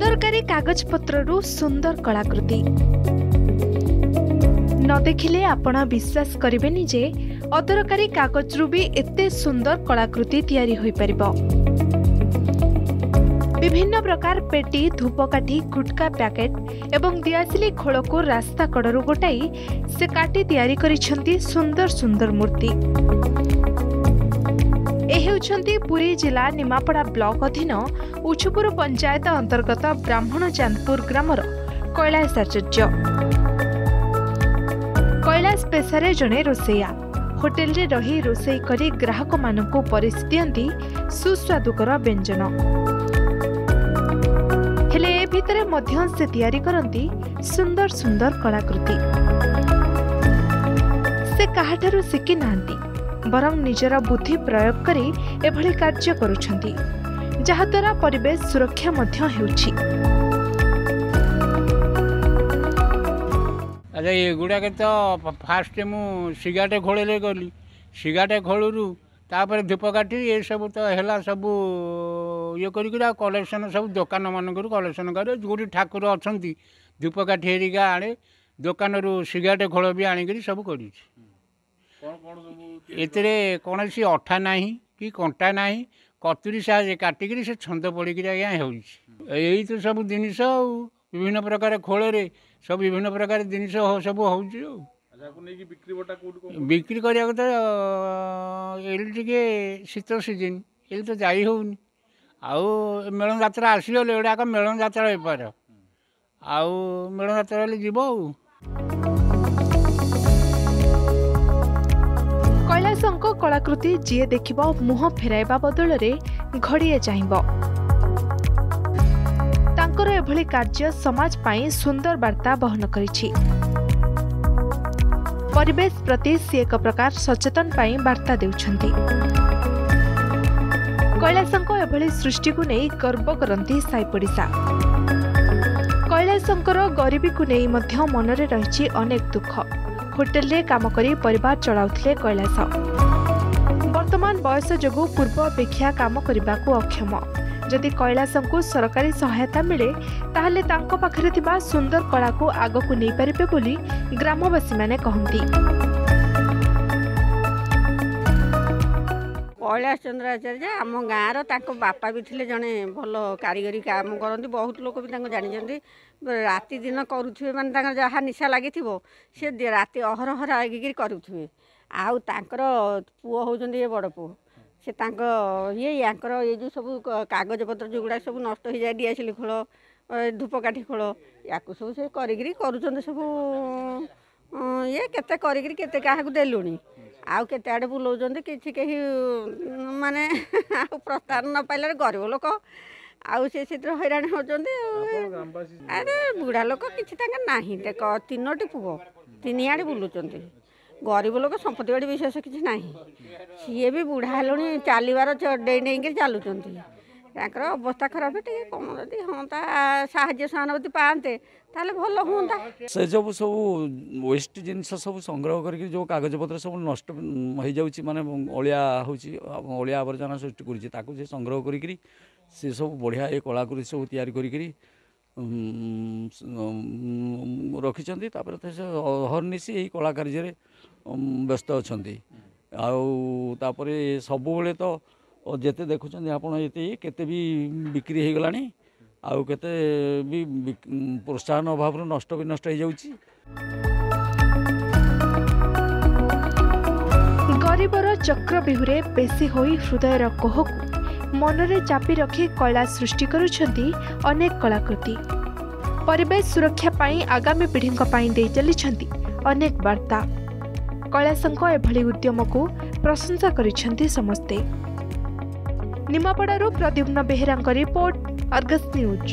अदरकारी कागज पत्ररु सुंदर कलाकृति न देखिले आपना विश्वास करेबेनी जे अदरकारी कागज रु भी एते सुंदर कलाकृति तैयारी होई परबो। विभिन्न प्रकार पेटी धूपकाठी गुटका पैकेट एवं दियासिली खोल को रास्ता कड़ू गोटाई से काटी तैयारी करिछंती सुंदर सुंदर मूर्ति। एहेउछंती पुरी जिला निमापड़ा ब्लॉक अधीन उछुपुर पंचायत अंतर्गत ब्राह्मण चांदपुर ग्रामर कैलाश आचार्य। कैलाश पेशारे जड़े रोसैया होटेल रे रही रोसई करी ग्राहक मानकू परिस दियंती सुस्वादुकर व्यंजन हेले ए भितरे मध्य से तैयारी करती सुंदर सुंदर कलाकृति से काहाठारू सिकी नांती बरम निजरा बुद्धि प्रयोग करी एभली कार्य करुछंती जहा द्वारा परिवेश सुरक्षा मध्य हेउछि। अरे ये गुड़ा के तो फास्ट मु सिगाटे खोले ले गली सिगाटे खोलुरु तापर धूपकाठी ये सब तो हेला सब ये कर कलेक्शन सब दुकान मान कलेक्शन कर गोटे ठाकुर अच्छा धूपकाठी हेरिका आने दुकान रू सिगारेट खोल भी आणिक सब करेसी अठा ना कि कंटा ना कतुरी साहज काटिक से छंद पड़ी आज्ञा होई तो सब जिनस विभिन्न प्रकार खोल रे सब विभिन्न प्रकार जिनस सब हो बिक्री करिया को तो ये शीत सीजन ये तो जाई होनी आउ मेलन जात्रा आसगले एडाक मेलन जात्रा बेपार आउ मेलन जात्रा जी। कैलाश कलाकृति जी देख मुह फेरइबा बदल घड़िए चाहिब तांकर एभली कार्य समाज पाई सुंदर वार्ता बहन करिछि। परिवेश प्रति से एक प्रकार सचेतन पाई वार्ता देउछंती। कैलाशंको एभली सृष्टि को नहीं गर्व करती साई पड़िशा। कैलाशंकर गरीबी को नहीं मध्य मनरे रही अनेक दुख होटेल रे काम करी परिवार चलाउथिले कैलाश वर्तमान बयस जोगु पूर्व अपेक्षा काम करबाकू अक्षम। जदि कैलाशंको सरकारी सहायता मिले ताहले तांको पाखरे थिबा सुंदर कला को आगकू नहीं पारिबे बोली ग्रामवासी माने कहंती। कैलाश चंद्र आचार्य आम गाँव रपा भी थे जड़े भल कारीगरी काम करती बहुत लोग भी जानी राति दिन करुवे मानते जहाँ निशा लगी सी राति अहरह लगिकी करुवे आउर पुओ हो बड़ पु से ये जो सब कागज पत्र जो गुड़ा सब नष्ट हो जाए दियासिली खोल धूपकाठी खोल या सब से कर सब ये केते करते क्या देलुणी आउ केते आड़े बुलाऊँ किसी कहीं माने प्रस्ताव न पाइल गरीब लोक आउ से हैरान होती। अरे बुढ़ा लोक किसी नहीं देख तीनोटी पुओ तीन आड़े बुलूँ गरीब लोक संपत्ति बाड़ी विशेष किसी ना सी भी बुढ़ा है चलबार डे नहीं चलुंट ताकर अवस्था खराब टे कम जदि हाँ साहाय्य सहानुभूति पाते भल हाँ से सब सब वेस्ट जिनस सब संग्रह करके जो कागज पत्र सब नष्ट हो जाऊँगी मानने अलिया आवर्जना सृष्टि कर संग्रह करी से सब बढ़िया ये कलाकृति सब तैयारी करी रखिंट तापर हरनिशी यही कला कार्य व्यस्त अच्छा आपर सबुले तो और जेते देखुं आपते भी बिक्री हो गला आउ के भी प्रोत्साहन अभाव नष्ट भी नष्ट हो जाऊँगी। गरीबर चक्रव्यूहरे पेशी होई हृदयर कोह को मनरे चापी रखी कला सृष्टि करुछंती अनेक कलाकृति परिवेश सुरक्षा पाई आगामी पीढ़ी दे चली अनेक वार्ता। कैलाशंको एभली उद्यम को प्रशंसा करिसेंती समस्ते। निमापड़ारू प्रद्युम्न बेहेरांक रिपोर्ट, अर्गस न्यूज।